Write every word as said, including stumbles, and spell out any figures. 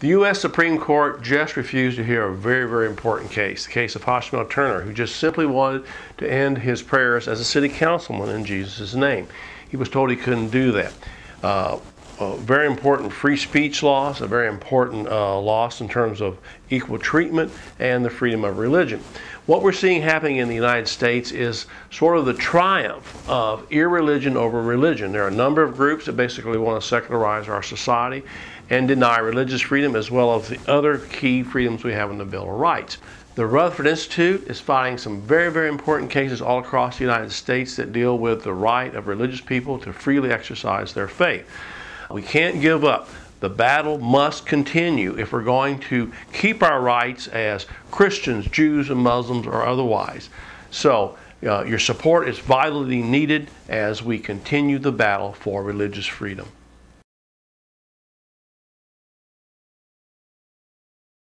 The U S Supreme Court just refused to hear a very, very important case, the case of Hashmell Turner, who just simply wanted to end his prayers as a city councilman in Jesus' name. He was told he couldn't do that. Uh, a very important free speech loss, a very important uh, loss in terms of equal treatment and the freedom of religion. What we're seeing happening in the United States is sort of the triumph of irreligion over religion. There are a number of groups that basically want to secularize our society and deny religious freedom as well as the other key freedoms we have in the Bill of Rights. The Rutherford Institute is fighting some very, very important cases all across the United States that deal with the right of religious people to freely exercise their faith. We can't give up. The battle must continue if we're going to keep our rights as Christians, Jews, and Muslims or otherwise. So uh, your support is vitally needed as we continue the battle for religious freedom.